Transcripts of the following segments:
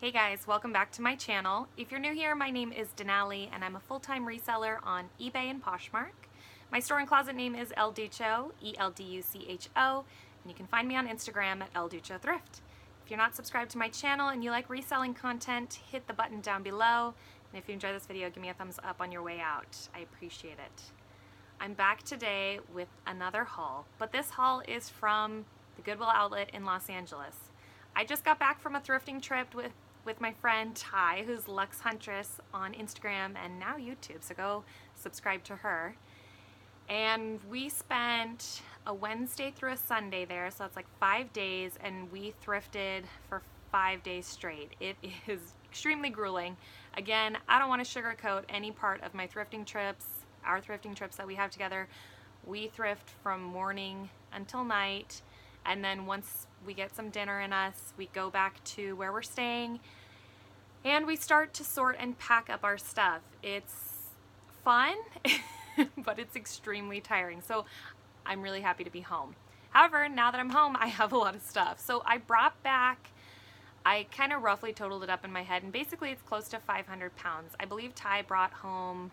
Hey guys, welcome back to my channel. If you're new here, my name is Denali and I'm a full-time reseller on eBay and Poshmark. My store and closet name is Elducho, E-L-D-U-C-H-O, and you can find me on Instagram at Elducho Thrift. If you're not subscribed to my channel and you like reselling content, hit the button down below, and if you enjoy this video, give me a thumbs up on your way out. I appreciate it. I'm back today with another haul, but this haul is from the Goodwill Outlet in Los Angeles. I just got back from a thrifting trip with my friend Ty, who's Lux Huntress on Instagram and now YouTube, so go subscribe to her. And we spent a Wednesday through a Sunday there, so that's like 5 days, and we thrifted for 5 days straight. It is extremely grueling. Again, I don't want to sugarcoat any part of my thrifting trips, our thrifting trips that we have together. We thrift from morning until night, and then once we get some dinner in us, we go back to where we're staying and we start to sort and pack up our stuff. It's fun, but it's extremely tiring. So I'm really happy to be home. However, now that I'm home, I have a lot of stuff. So I brought back, I kind of roughly totaled it up in my head, and basically it's close to 500 pounds. I believe Ty brought home,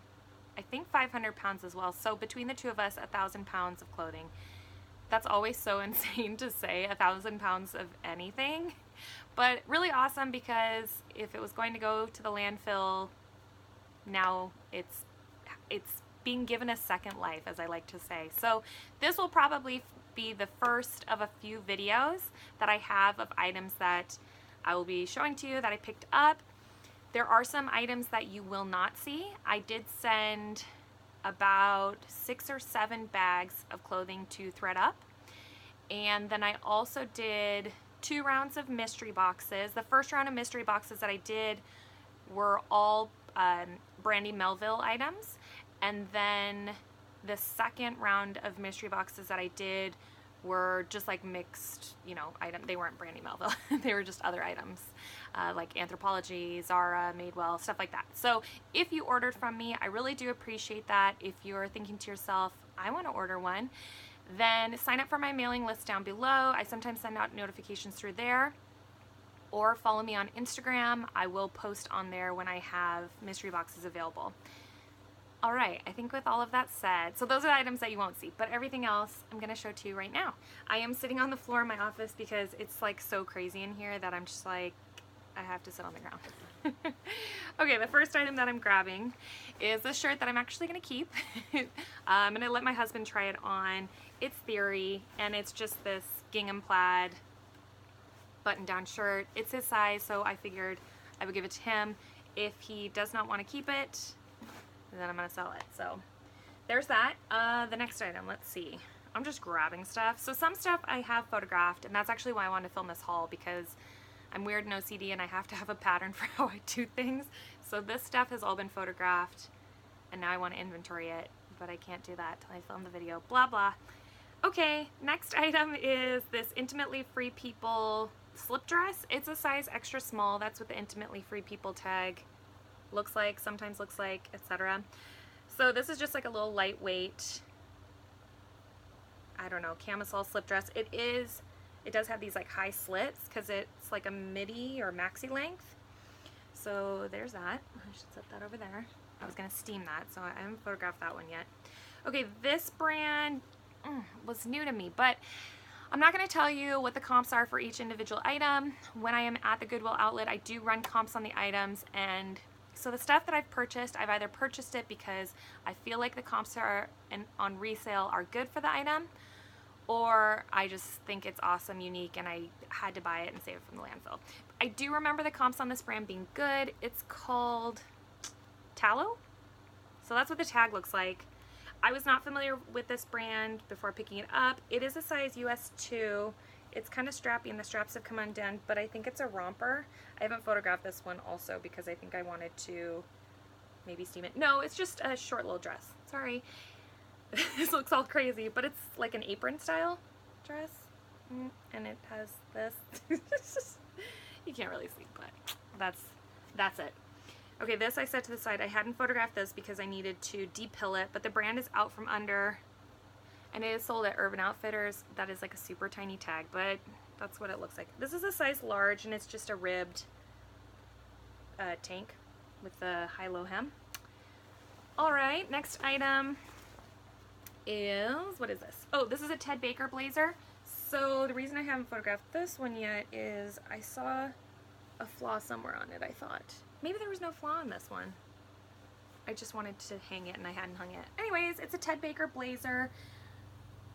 I think 500 pounds as well. So between the two of us, 1,000 pounds of clothing. That's always so insane to say, 1,000 pounds of anything, but really awesome because if it was going to go to the landfill, now it's being given a second life, as I like to say. So this will probably be the first of a few videos that I have of items that I will be showing to you that I picked up. There are some items that you will not see. I did send about 6 or 7 bags of clothing to thread up, and then I also did 2 rounds of mystery boxes. The first round of mystery boxes that I did were all Brandy Melville items, and then the second round of mystery boxes that I did were just like mixed, you know, items. They weren't Brandy Melville. They were just other items like Anthropologie, Zara, Madewell, stuff like that. So if you ordered from me, I really do appreciate that. If you're thinking to yourself, I want to order one, then sign up for my mailing list down below. I sometimes send out notifications through there, or follow me on Instagram. I will post on there when I have mystery boxes available. All right, I think with all of that said, so those are the items that you won't see, but everything else I'm gonna show to you right now. I am sitting on the floor in my office because it's like so crazy in here that I'm just like, I have to sit on the ground. Okay, the first item that I'm grabbing is this shirt that I'm actually gonna keep. I'm gonna let my husband try it on. It's Theory, and it's just this gingham plaid button-down shirt. It's his size, so I figured I would give it to him. If he does not want to keep it, and then I'm gonna sell it. So there's that. The next item, let's see. I'm just grabbing stuff. So some stuff I have photographed, and that's actually why I wanted to film this haul, because I'm weird and OCD and I have to have a pattern for how I do things. So this stuff has all been photographed and now I want to inventory it, but I can't do that till I film the video, blah blah. Okay, next item is this Intimately Free People slip dress. It's a size extra small. That's what the Intimately Free People tag looks like, sometimes looks like, etc. So this is just like a little lightweight, I don't know, camisole slip dress. It does have these like high slits because it's like a midi or maxi length. So there's that. I should set that over there. I was gonna steam that, so I haven't photographed that one yet. Okay, this brand was new to me, but I'm not going to tell you what the comps are for each individual item. When I am at the Goodwill Outlet, I do run comps on the items, and so the stuff that I've purchased, I've either purchased it because I feel like the comps are on resale are good for the item, or I just think it's awesome, unique, and I had to buy it and save it from the landfill. I do remember the comps on this brand being good. It's called Tallow. So that's what the tag looks like. I was not familiar with this brand before picking it up. It is a size US 2. It's kind of strappy and the straps have come undone, but I think it's a romper. I haven't photographed this one also because I think I wanted to maybe steam it. No, it's just a short little dress. Sorry. This looks all crazy, but it's like an apron style dress. And it has this. You can't really see, but that's it. Okay, this I set to the side. I hadn't photographed this because I needed to depill it, but the brand is Out From Under, and it is sold at Urban Outfitters. That is like a super tiny tag, but that's what it looks like. This is a size large, and it's just a ribbed tank with the high-low hem. All right, next item is, what is this? Oh, this is a Ted Baker blazer. So the reason I haven't photographed this one yet is I saw a flaw somewhere on it, I thought. Maybe there was no flaw on this one. I just wanted to hang it and I hadn't hung it. Anyways, it's a Ted Baker blazer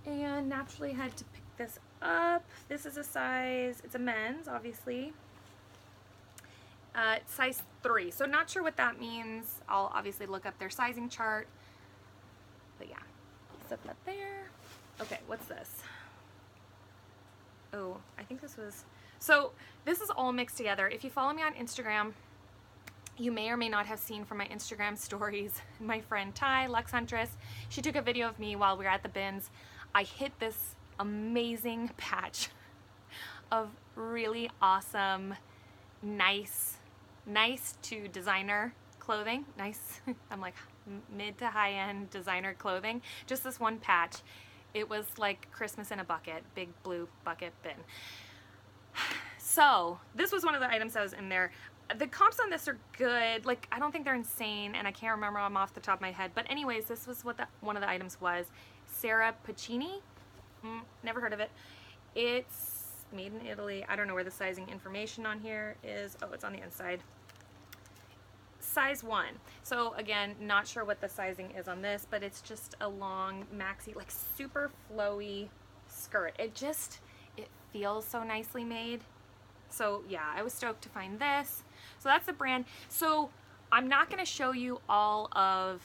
and naturally had to pick this up. This is a size, it's a men's, obviously. Size 3, so not sure what that means. I'll obviously look up their sizing chart, but yeah, set that there. Okay, what's this? Oh, I think this was, so this is all mixed together. If you follow me on Instagram, you may or may not have seen from my Instagram stories, my friend Ty, Lux Huntress, she took a video of me while we were at the bins. I hit this amazing patch of really awesome, nice to designer clothing, nice, I'm like mid to high end designer clothing, just this one patch. It was like Christmas in a bucket, big blue bucket bin. So this was one of the items that was in there. The comps on this are good, like I don't think they're insane and I can't remember them off the top of my head, but anyways, this was what one of the items was. Sarah Pacini, never heard of it. It's made in Italy. I don't know where the sizing information on here is. Oh, it's on the inside. Size 1. So again, not sure what the sizing is on this, but it's just a long maxi, like super flowy skirt. It just, it feels so nicely made. So yeah, I was stoked to find this. So that's the brand. So I'm not going to show you all of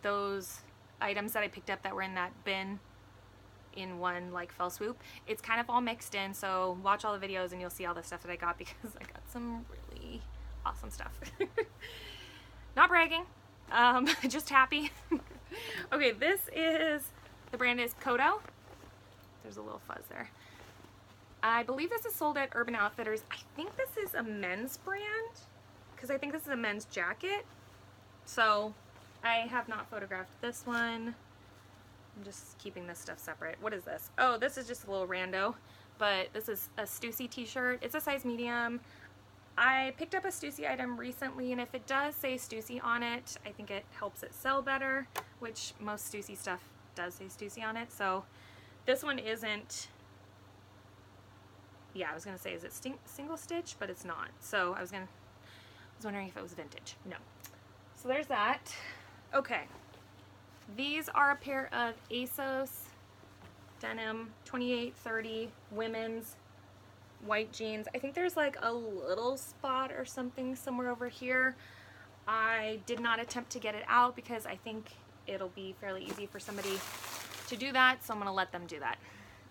those items that I picked up that were in that bin in one like fell swoop. It's kind of all mixed in, so watch all the videos and you'll see all the stuff that I got, because I got some really awesome stuff. Not bragging, just happy. Okay, this is, the brand is Kodo. There's a little fuzz there. I believe this is sold at Urban Outfitters. I think this is a men's brand, because I think this is a men's jacket. So I have not photographed this one. I'm just keeping this stuff separate. What is this? Oh, this is just a little rando, but this is a Stussy t-shirt. It's a size medium. I picked up a Stussy item recently, and if it does say Stussy on it, I think it helps it sell better, which most Stussy stuff does say Stussy on it. So this one isn't, yeah, I was gonna say, is it single stitch? But it's not. So I was wondering if it was vintage. No. So there's that. Okay. These are a pair of ASOS denim 28-30 women's white jeans. I think there's like a little spot or something somewhere over here. I did not attempt to get it out because I think it'll be fairly easy for somebody to do that, so I'm going to let them do that.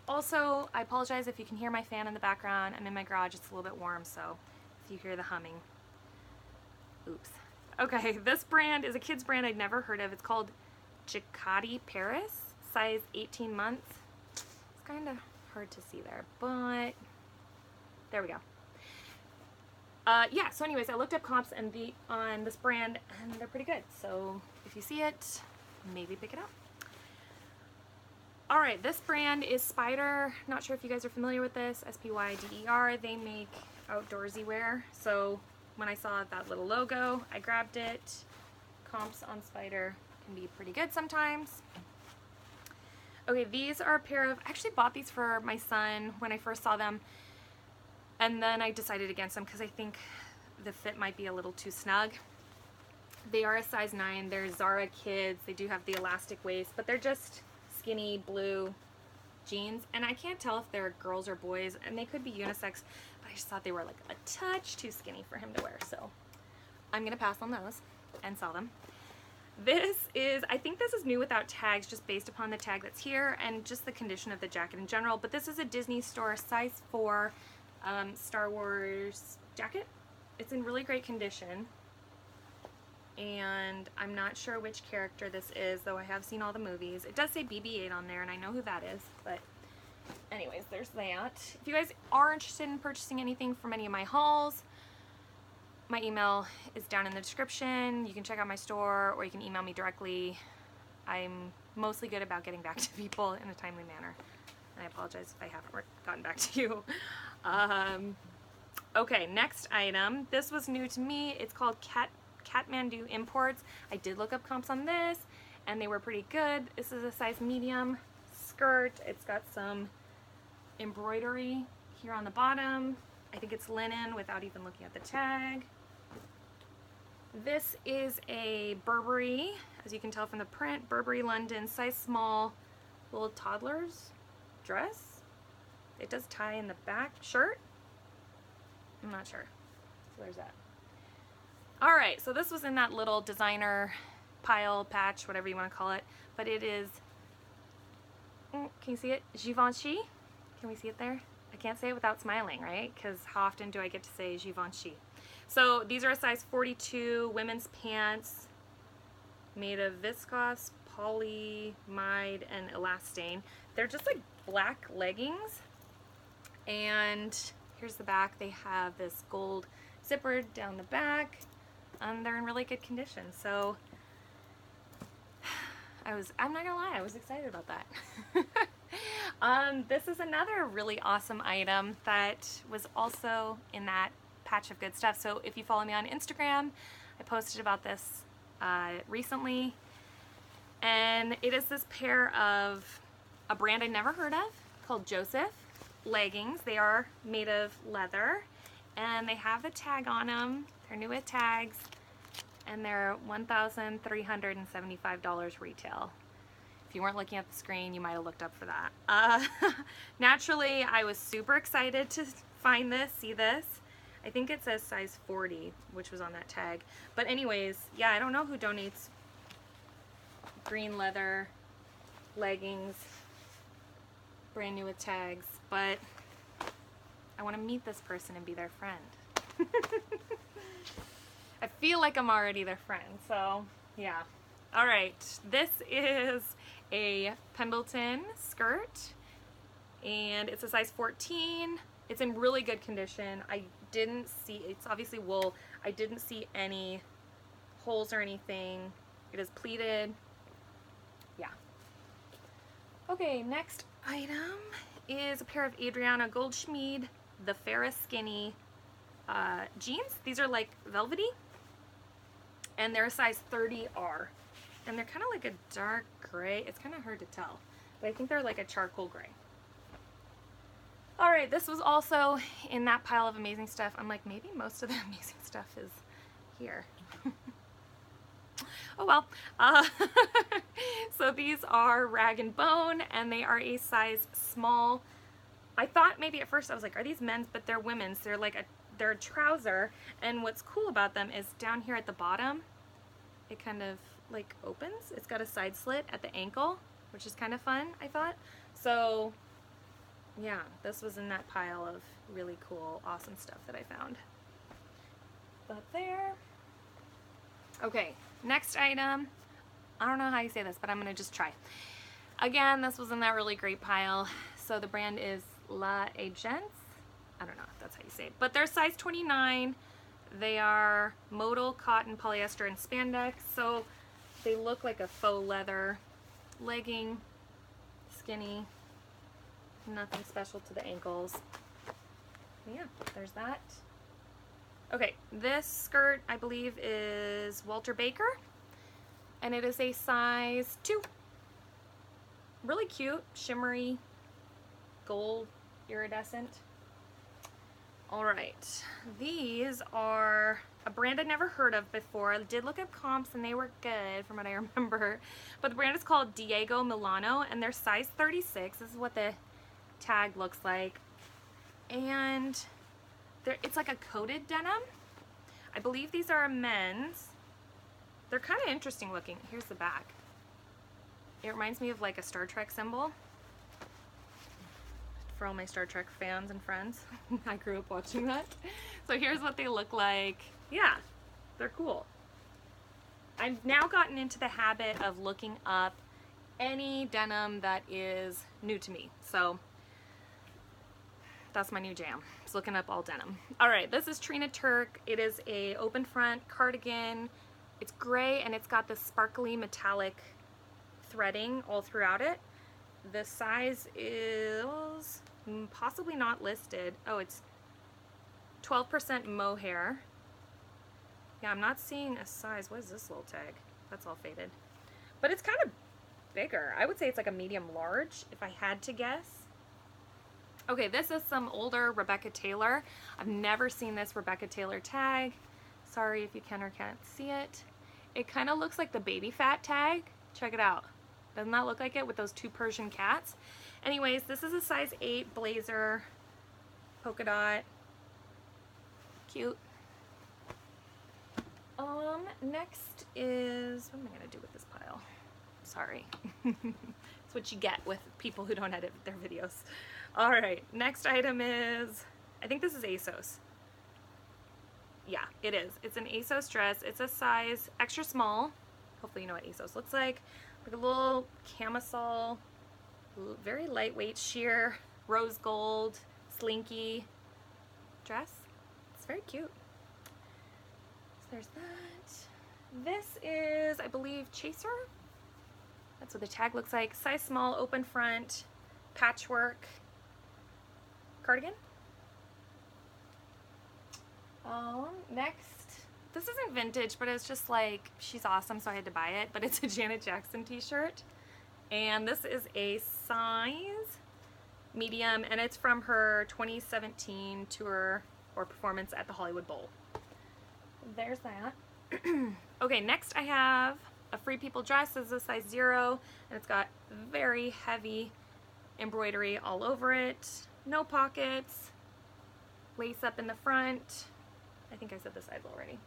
Also, I apologize if you can hear my fan in the background. I'm in my garage. It's a little bit warm, so if you hear the humming, oops. Okay, this brand is a kids brand I'd never heard of. It's called Jacati Paris, size 18 months. It's kind of hard to see there, but there we go. Yeah, so anyways, I looked up comps and on this brand, and they're pretty good. So if you see it, maybe pick it up. All right, this brand is Spyder. Not sure if you guys are familiar with this, S-P-Y-D-E-R. They make outdoorsy wear. So when I saw that little logo, I grabbed it. Comps on Spyder can be pretty good sometimes. Okay, these are a pair of, I actually bought these for my son when I first saw them, and then I decided against them because I think the fit might be a little too snug. They are a size 9. They're Zara kids. They do have the elastic waist, but they're just skinny blue jeans, and I can't tell if they're girls or boys, and they could be unisex, but I just thought they were like a touch too skinny for him to wear, so I'm gonna pass on those and sell them. This is, I think this is new without tags, just based upon the tag that's here and just the condition of the jacket in general, but this is a Disney Store size 4 Star Wars jacket. It's in really great condition, and I'm not sure which character this is, though I have seen all the movies. It does say BB-8 on there, and I know who that is, but anyways, there's that. If you guys are interested in purchasing anything from any of my hauls, my email is down in the description. You can check out my store, or you can email me directly. I'm mostly good about getting back to people in a timely manner, and I apologize if I haven't gotten back to you. Okay, next item. This was new to me. It's called Kathmandu Imports. I did look up comps on this, and they were pretty good. This is a size medium skirt. It's got some embroidery here on the bottom. I think it's linen without even looking at the tag. This is a Burberry, as you can tell from the print, Burberry London, size small, little toddler's dress. It does tie in the back. Shirt? I'm not sure. So there's that. All right, so this was in that little designer pile, patch, whatever you want to call it, but it is, can you see it? Givenchy. Can we see it there? I can't say it without smiling, right? Because how often do I get to say Givenchy? So these are a size 42 women's pants made of viscose, polyamide, and elastane. They're just like black leggings, and here's the back. They have this gold zipper down the back, and they're in really good condition. So I'm not gonna lie, I was excited about that. This is another really awesome item that was also in that patch of good stuff. So if you follow me on Instagram, I posted about this recently, and it is this pair of a brand I never heard of called Joseph leggings. They are made of leather, and they have a tag on them. They're new with tags, and they're $1,375 retail. If you weren't looking at the screen, you might have looked up for that. Naturally, I was super excited to find this, see this. I think it says size 40, which was on that tag. But anyways, yeah, I don't know who donates green leather leggings, brand new with tags, but I want to meet this person and be their friend. I feel like I'm already their friend, so yeah. All right, this is a Pendleton skirt, and it's a size 14. It's in really good condition. I didn't see, it's obviously wool. I didn't see any holes or anything. It is pleated. Yeah. Okay, next item is a pair of Adriana Goldschmied, the Farrah Skinny jeans. These are like velvety, and they're a size 30R, and they're kind of like a dark gray. It's kind of hard to tell, but I think they're like a charcoal gray. All right, this was also in that pile of amazing stuff. I'm like, maybe most of the amazing stuff is here. Oh well. So these are Rag and Bone, and they are a size small. I thought maybe at first I was like, are these men's? But they're women's. They're like they're a trouser, and what's cool about them is down here at the bottom, it kind of like opens. It's got a side slit at the ankle, which is kind of fun, I thought. So yeah, this was in that pile of really cool, awesome stuff that I found. But there. Okay, next item. I don't know how you say this, but I'm gonna just try. Again, this was in that really great pile. So the brand is La Agence. I don't know if that's how you say it, but they're size 29. They are modal, cotton, polyester, and spandex. So they look like a faux leather legging, skinny, nothing special to the ankles. Yeah, there's that. Okay, this skirt I believe is Walter Baker, and it is a size 2. Really cute, shimmery, gold, iridescent. Alright, these are a brand I'd never heard of before. I did look up comps, and they were good from what I remember. But the brand is called Diego Milano, and they're size 36. This is what the tag looks like. And it's like a coated denim. I believe these are a men's. They're kind of interesting looking. Here's the back. It reminds me of like a Star Trek symbol. For all my Star Trek fans and friends, I grew up watching that. So here's what they look like. Yeah, they're cool. I've now gotten into the habit of looking up any denim that is new to me. So that's my new jam. It's looking up all denim. All right, this is Trina Turk. It is a open front cardigan. It's gray, and it's got this sparkly metallic threading all throughout it. The size is possibly not listed. Oh, it's 12% mohair. Yeah, I'm not seeing a size. What is this little tag? That's all faded. But it's kind of bigger. I would say it's like a medium large if I had to guess. Okay, this is some older Rebecca Taylor. I've never seen this Rebecca Taylor tag. Sorry if you can or can't see it. It kind of looks like the baby fat tag. Check it out. Doesn't that look like it with those two Persian cats? Anyways, this is a size 8 blazer, polka dot, cute. Next is, what am I gonna do with this pile? Sorry. It's what you get with people who don't edit their videos. All right, next item is, I think this is ASOS. Yeah, it is. It's an ASOS dress. It's a size extra small. Hopefully you know what ASOS looks like. Like a little camisole, very lightweight sheer, rose gold, slinky dress. It's very cute. So there's that. This is, I believe, Chaser. That's what the tag looks like. Size small, open front, patchwork cardigan. Next. This isn't vintage, but it's just like, she's awesome, so I had to buy it. But it's a Janet Jackson t-shirt. And this is a size medium, and it's from her 2017 tour or performance at the Hollywood Bowl. There's that. Okay, next I have a Free People dress. This is a size 0, and it's got very heavy embroidery all over it. No pockets, lace up in the front. I think I said the size already.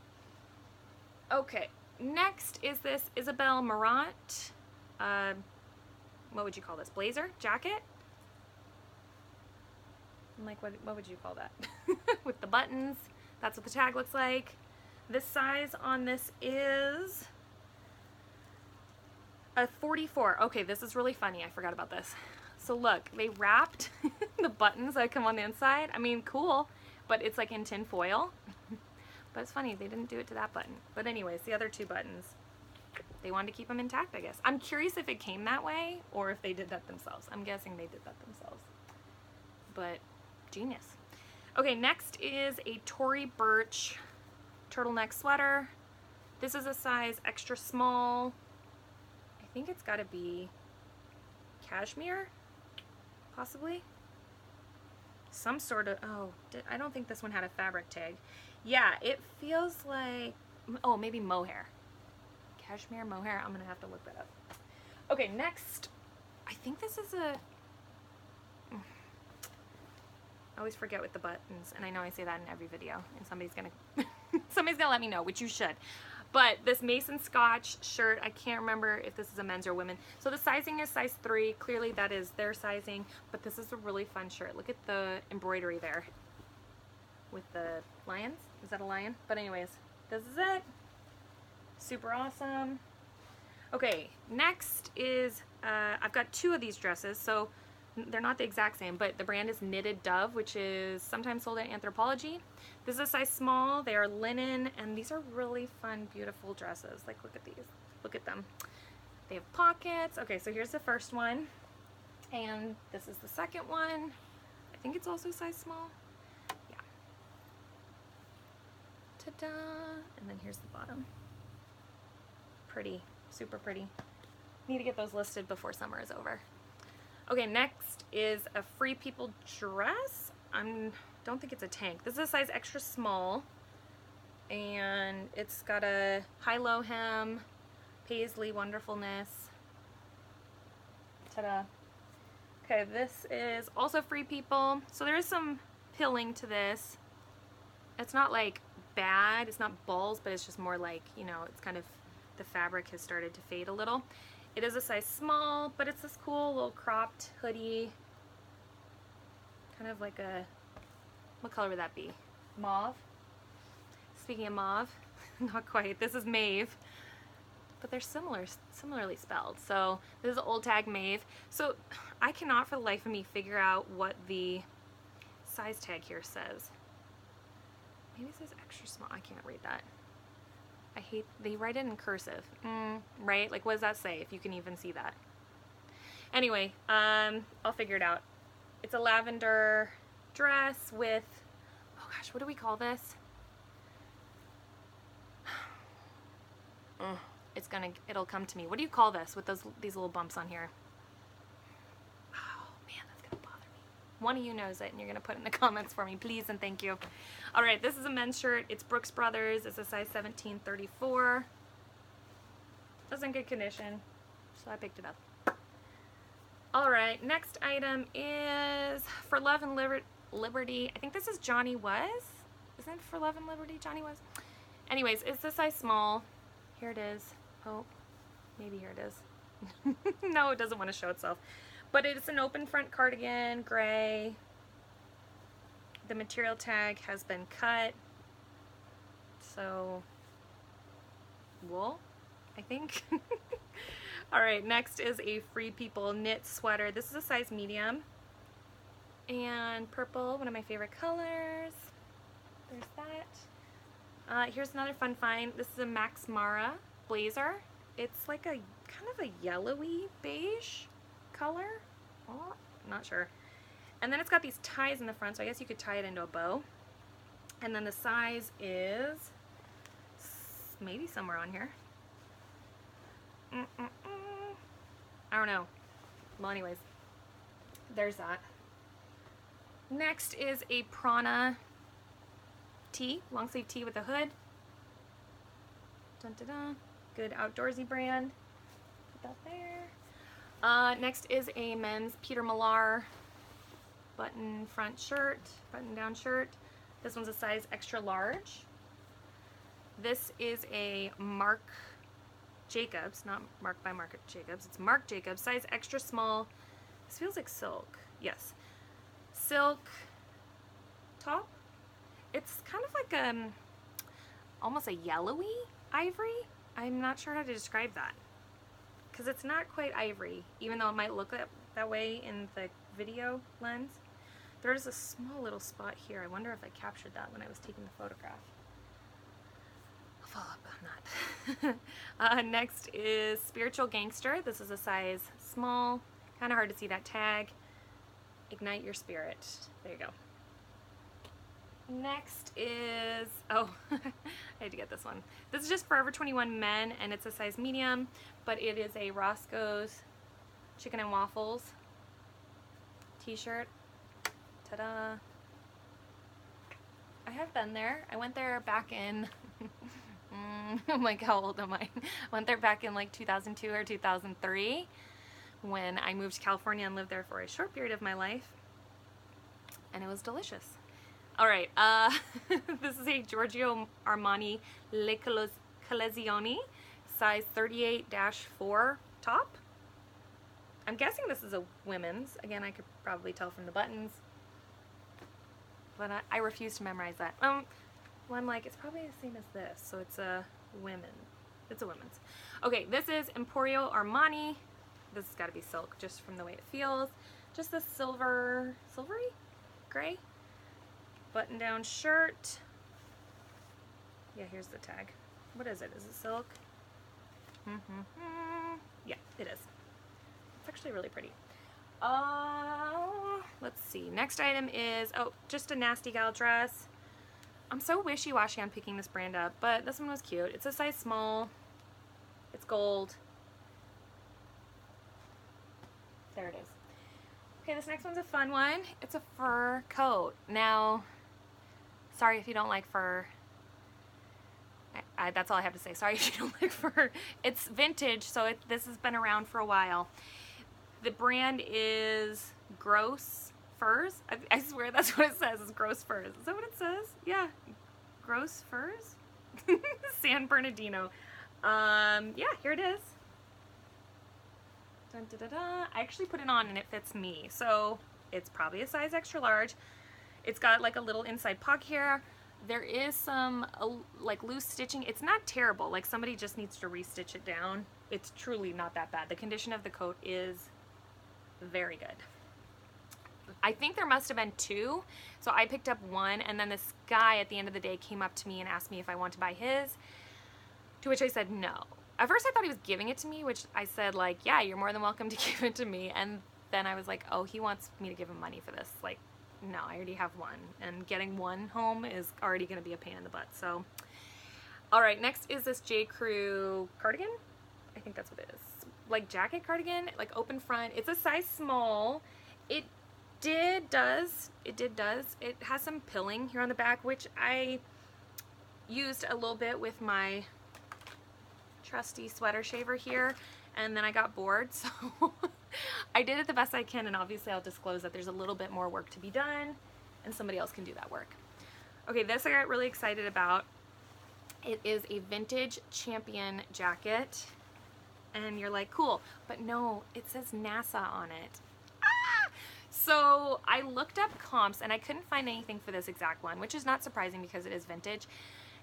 Okay, next is this Isabel Marant, what would you call this, blazer, jacket? I'm like, what would you call that? With the buttons, that's what the tag looks like. This size on this is a 44. Okay, this is really funny, I forgot about this. So look, they wrapped the buttons that come on the inside. I mean, cool, but it's like in tin foil. But it's funny, they didn't do it to that button. But anyways, the other two buttons, they wanted to keep them intact, I guess. I'm curious if it came that way or if they did that themselves. I'm guessing they did that themselves. But genius. Okay, next is a Tory Burch turtleneck sweater. This is a size extra small. I think it's gotta be cashmere, possibly. Some sort of, oh, I don't think this one had a fabric tag. Yeah, it feels like, oh, maybe mohair. Cashmere mohair, I'm gonna have to look that up. Okay, next, I think this is a, I always forget with the buttons, and I know I say that in every video, and somebody's gonna let me know, which you should. But this Mason Scotch shirt, I can't remember if this is a men's or women. So the sizing is size 3, clearly that is their sizing, but this is a really fun shirt. Look at the embroidery there with the lions. Is that a lion? But anyways, this is it. Super awesome. Okay, next is, I've got two of these dresses, so they're not the exact same, but the brand is Knitted Dove, which is sometimes sold at Anthropologie. This is a size small. They are linen, and these are really fun, beautiful dresses. Like, look at these. Look at them. They have pockets. Okay, so here's the first one, and this is the second one. I think it's also size small. And then here's the bottom. Pretty, super pretty. Need to get those listed before summer is over. Okay, next is a Free People dress. I don't think it's a tank. This is a size extra small, and it's got a high-low hem, paisley wonderfulness. Ta-da. Okay, this is also Free People. So there is some pilling to this. It's not like bad, it's not balls, but it's just more like, you know, it's kind of, the fabric has started to fade a little. It is a size small, but it's this cool little cropped hoodie, kind of like a, what color would that be? Mauve. Speaking of mauve, not quite, this is Mave, but they're similarly spelled. So this is the old tag Mave. So I cannot for the life of me figure out what the size tag here says. Maybe it says extra small. I can't read that. I hate, they write it in cursive, right? Like, what does that say, if you can even see that? Anyway, I'll figure it out. It's a lavender dress with, oh gosh, gosh, what do we call this? It's gonna, it'll come to me. What do you call this with these little bumps on here? Oh man, that's gonna bother me. One of you knows it and you're gonna put it in the comments for me, please and thank you. All right, this is a men's shirt. It's Brooks Brothers. It's a size 1734. It was in good condition, so I picked it up. All right, next item is For Love and Liberty. I think this is Johnny Was. Isn't it For Love and Liberty, Johnny Was? Anyways, it's a size small. Here it is. Oh, maybe here it is. No, it doesn't want to show itself. But it's an open front cardigan, gray. The material tag has been cut. So, wool, I think. All right, next is a Free People knit sweater. This is a size medium. And purple, one of my favorite colors. There's that. Here's another fun find. This is a Max Mara blazer. It's like a kind of a yellowy beige color. Oh, I'm not sure. And then it's got these ties in the front, so I guess you could tie it into a bow. And then the size is maybe somewhere on here. I don't know. Well, anyways, there's that. Next is a Prana tee, long sleeve tee with a hood. Dun, dun, dun. Good outdoorsy brand. Put that there. Next is a men's Peter Millar button front shirt, button down shirt. This one's a size extra large. This is a Marc Jacobs, not Marc by Marc Jacobs, it's Marc Jacobs, size extra small. This feels like silk, yes. Silk top. It's kind of like almost a yellowy ivory. I'm not sure how to describe that because it's not quite ivory, even though it might look that way in the video lens. There's a small little spot here. I wonder if I captured that when I was taking the photograph. Follow up on that. Next is Spiritual Gangster. This is a size small. Kind of hard to see that tag. Ignite Your Spirit. There you go. Next is, oh, I had to get this one. This is just Forever 21 Men, and it's a size medium, but it is a Roscoe's Chicken and Waffles t-shirt. Ta-da. I have been there. I went there back in I'm like, how old am I? Went there back in like 2002 or 2003 when I moved to California and lived there for a short period of my life, and it was delicious. All right, this is a Giorgio Armani Le Collezioni size 38-4 top. I'm guessing this is a women's. Again, I could probably tell from the buttons, but I refuse to memorize that. Well, I'm like, it's probably the same as this, so it's a women's. It's a women's. Okay, this is Emporio Armani. This has got to be silk, just from the way it feels. Just the silvery, gray, button-down shirt. Yeah, here's the tag. What is it? Is it silk? Yeah, it is. It's actually really pretty. Let's see. Next item is, oh, just a Nasty Gal dress. I'm so wishy-washy on picking this brand up, but this one was cute. It's a size small. It's gold. There it is. Okay, this next one's a fun one. It's a fur coat. Now, sorry if you don't like fur. That's all I have to say. Sorry if you don't like fur. It's vintage, so this has been around for a while. The brand is Gross Furs? I swear that's what it says, is Gross Furs. Is that what it says? Yeah. Gross Furs? San Bernardino. Yeah, here it is. Dun, da, da, da. I actually put it on and it fits me, so it's probably a size extra large. It's got like a little inside pocket here. There is some like loose stitching. It's not terrible. Like somebody just needs to restitch it down. It's truly not that bad. The condition of the coat is very good. I think there must have been two, so I picked up one, and then this guy at the end of the day came up to me and asked me if I wanted to buy his, to which I said no. At first I thought he was giving it to me, which I said, like, yeah, you're more than welcome to give it to me, and then I was like, oh, he wants me to give him money for this, like, no, I already have one, and getting one home is already going to be a pain in the butt. So, all right, next is this J. Crew cardigan. I think that's what it is. Like jacket cardigan, like open front. It's a size small. It has some pilling here on the back, which I used a little bit with my trusty sweater shaver here, and then I got bored, so I did it the best I can, and obviously I'll disclose that there's a little bit more work to be done, and somebody else can do that work. Okay, this I got really excited about. It is a vintage Champion jacket, and you're like, cool, but no, it says NASA on it. So I looked up comps and I couldn't find anything for this exact one, which is not surprising because it is vintage.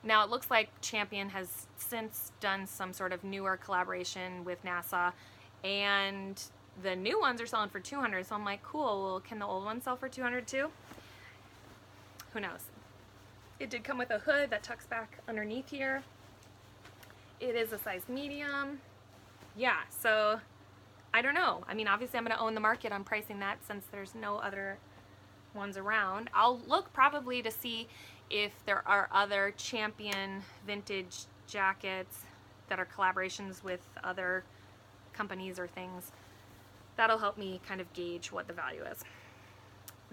Now it looks like Champion has since done some sort of newer collaboration with NASA, and the new ones are selling for $200, so I'm like, cool, well, can the old one sell for $200 too? Who knows? It did come with a hood that tucks back underneath here. It is a size medium. Yeah, so I don't know. I mean, obviously I'm going to own the market on pricing that since there's no other ones around. I'll look probably to see if there are other Champion vintage jackets that are collaborations with other companies or things. That'll help me kind of gauge what the value is.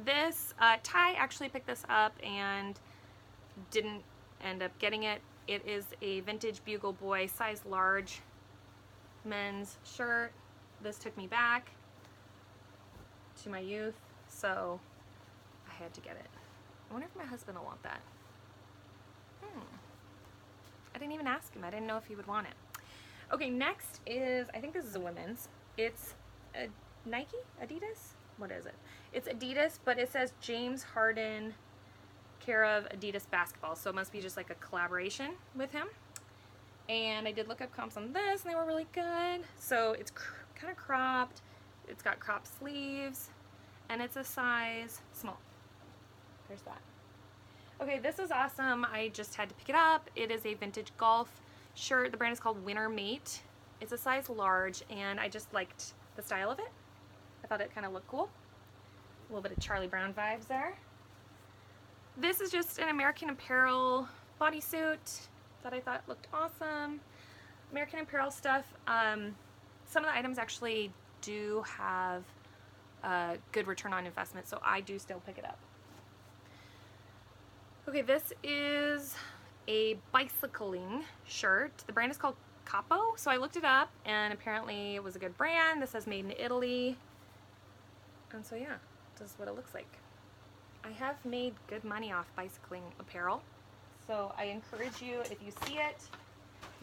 This Ty actually picked this up and didn't end up getting it. It is a vintage Bugle Boy size large men's shirt. This took me back to my youth, so I had to get it. I wonder if my husband will want that. I didn't even ask him. I didn't know if he would want it. Okay, next is, I think this is a women's. It's a Nike? Adidas? What is it? It's Adidas, but it says James Harden, care of Adidas Basketball, so it must be just like a collaboration with him. And I did look up comps on this, and they were really good. So it's kind of cropped, it's got cropped sleeves, and it's a size small. There's that. Okay, this is awesome. I just had to pick it up. It is a vintage golf shirt. The brand is called Winter Mate. It's a size large, and I just liked the style of it. I thought it kind of looked cool. A little bit of Charlie Brown vibes there. This is just an American Apparel bodysuit that I thought looked awesome. American Apparel stuff. Some of the items actually do have a good return on investment, so I do still pick it up. Okay, this is a bicycling shirt. The brand is called Capo, so I looked it up, and apparently it was a good brand. This says made in Italy. And so yeah, this is what it looks like. I have made good money off bicycling apparel, so I encourage you, if you see it,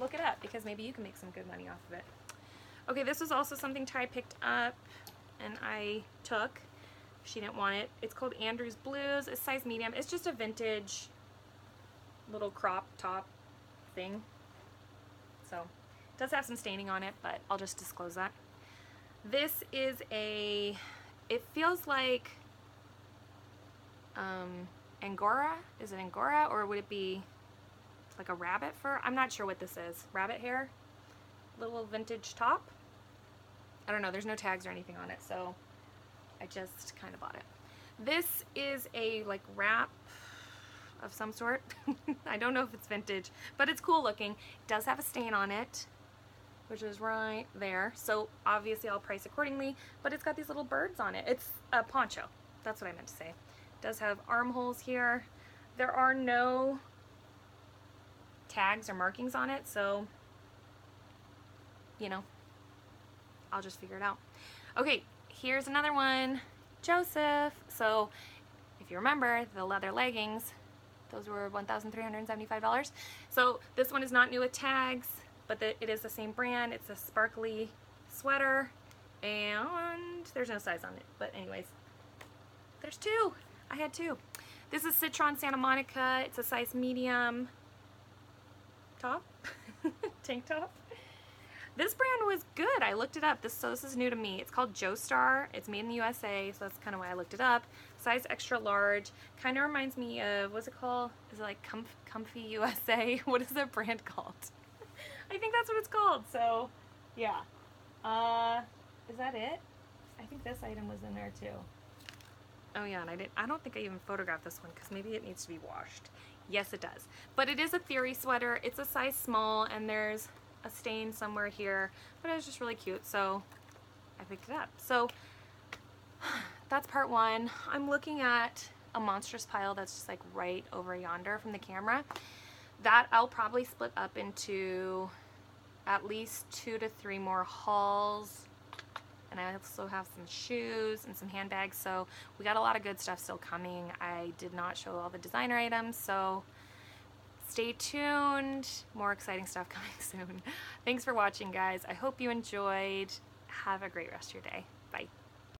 look it up, because maybe you can make some good money off of it. Okay, this was also something Ty picked up and I took. She didn't want it. It's called Andrew's Blues. It's size medium. It's just a vintage little crop top thing. So it does have some staining on it, but I'll just disclose that. This is a, it feels like Angora. Is it Angora, or would it be like a rabbit fur? I'm not sure what this is. Rabbit hair? Little vintage top. I don't know, there's no tags or anything on it, so I just kind of bought it. This is a like wrap of some sort. I don't know if it's vintage, but it's cool looking. It does have a stain on it, which is right there, so obviously I'll price accordingly, but it's got these little birds on it. It's a poncho, that's what I meant to say. It does have armholes here. There are no tags or markings on it, so you know, I'll just figure it out. Okay, here's another one, Joseph. So if you remember, the leather leggings, those were $1,375. So this one is not new with tags, but it is the same brand. It's a sparkly sweater, and there's no size on it. But anyways, there's two. I had two. This is Citron Santa Monica. It's a size medium top, tank top. This brand was good. I looked it up. So this is new to me. It's called Joestar. It's made in the USA, so that's kind of why I looked it up. Size extra large. Kind of reminds me of, what's it called? Is it like Comfy USA? What is that brand called? I think that's what it's called. So, yeah. Is that it? I think this item was in there too. Oh yeah, and I don't think I even photographed this one because maybe it needs to be washed. Yes, it does. But it is a Theory sweater. It's a size small, and there's a stain somewhere here, but it was just really cute, so I picked it up. So that's part one. I'm looking at a monstrous pile that's just like right over yonder from the camera. That I'll probably split up into at least 2 to 3 more hauls. And I also have some shoes and some handbags, so we got a lot of good stuff still coming. I did not show all the designer items, so stay tuned. More exciting stuff coming soon. Thanks for watching, guys. I hope you enjoyed. Have a great rest of your day.